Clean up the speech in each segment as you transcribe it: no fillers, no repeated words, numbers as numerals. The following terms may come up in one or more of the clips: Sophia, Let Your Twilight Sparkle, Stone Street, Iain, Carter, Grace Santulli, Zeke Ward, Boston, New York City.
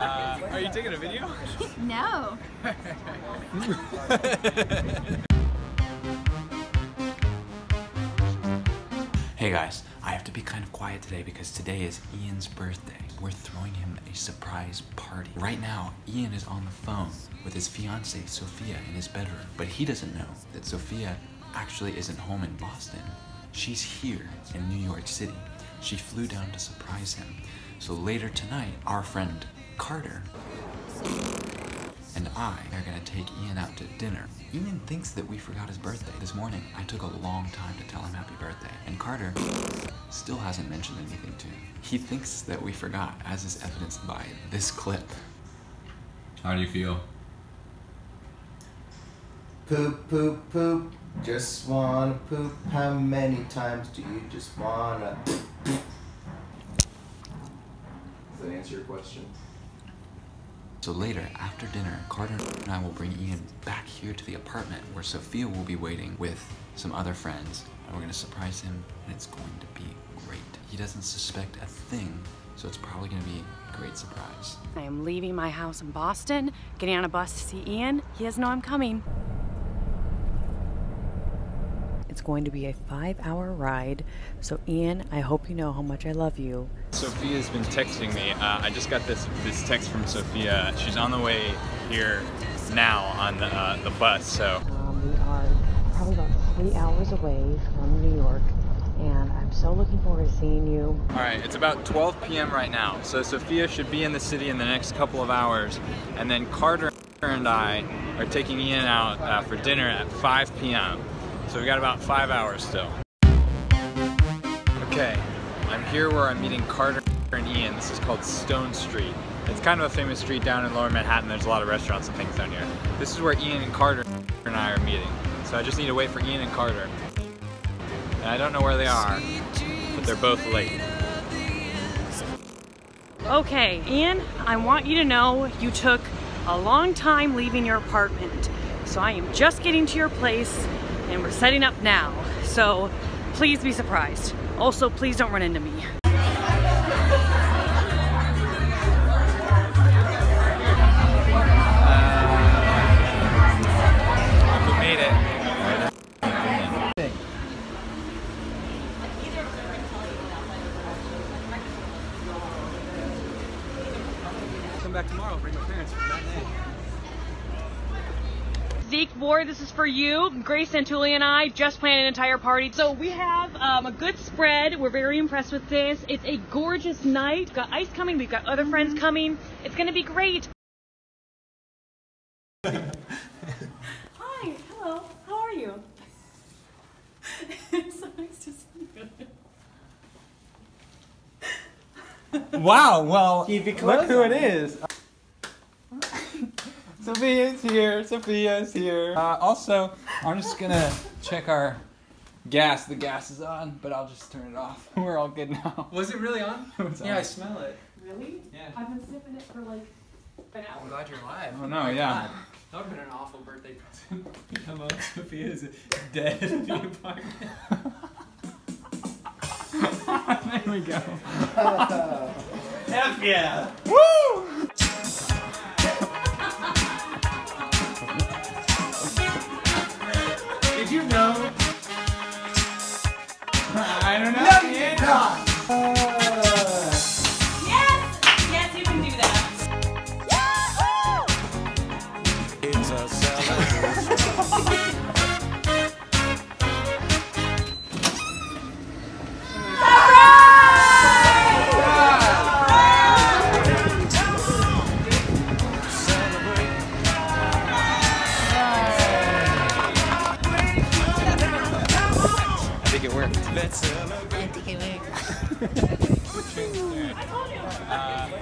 Are you taking a video? No. Hey guys, I have to be kind of quiet today because today is Iain's birthday. We're throwing him a surprise party. Right now, Iain is on the phone with his fiancée, Sophia, in his bedroom, but he doesn't know that Sophia actually isn't home in Boston. She's here in New York City. She flew down to surprise him. So later tonight, our friend Carter and I are gonna take Iain out to dinner. Iain thinks that we forgot his birthday. This morning, I took a long time to tell him happy birthday, and Carter still hasn't mentioned anything to him. He thinks that we forgot, as is evidenced by this clip. How do you feel? Poop, poop, poop. Just wanna poop. How many times do you just wanna poop? Does that answer your question? So later, after dinner, Carter and I will bring Iain back here to the apartment where Sophia will be waiting with some other friends, and we're gonna surprise him, and it's going to be great. He doesn't suspect a thing, so it's probably gonna be a great surprise. I am leaving my house in Boston, getting on a bus to see Iain. He doesn't know I'm coming. It's going to be a 5-hour ride, so Iain, I hope you know how much I love you. Sophia's been texting me. I just got this text from Sophia. She's on the way here now on the bus. So we are probably about 3 hours away from New York, and I'm so looking forward to seeing you. All right, it's about 12 p.m. right now, so Sophia should be in the city in the next couple of hours, and then Carter and I are taking Iain out for dinner at 5 p.m. So we got about 5 hours still. Okay, I'm here where I'm meeting Carter and Iain. This is called Stone Street. It's kind of a famous street down in Lower Manhattan. There's a lot of restaurants and things down here. This is where Iain and Carter and I are meeting. So I just need to wait for Iain and Carter. And I don't know where they are, but they're both late. Okay, Iain, I want you to know you took a long time leaving your apartment. So I am just getting to your place, and we're setting up now, so please be surprised. Also, please don't run into me. We made it. Come back tomorrow, bring my parents for that night. Zeke Ward, this is for you. Grace Santulli and I just planned an entire party. So we have a good spread. We're very impressed with this. It's a gorgeous night. We've got ice coming. We've got other friends coming. It's going to be great. Hi. Hello. How are you? It's so nice to see you. Wow. Well, look who it is. Sophia's here, Sophia's here. Also, I'm just gonna check our gas. The gas is on, but I'll just turn it off. We're all good now. Was it really on? It yeah, on. I smell it. Really? Yeah. I've been sniffing it for like an hour. I'm glad you're alive. Oh no, yeah. God. That would've been an awful birthday present. Hello, Sophia's dead in the apartment. There we go. F yeah! Woo! You know? I don't know. No, you did not. Yes! Yes, you can do that. Yahoo! It's a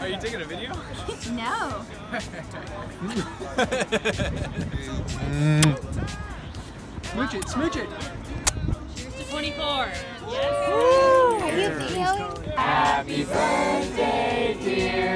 Are you taking a video? No. Smooch it, smooch it. Cheers to 24. Yes. Woo! Happy birthday, dear.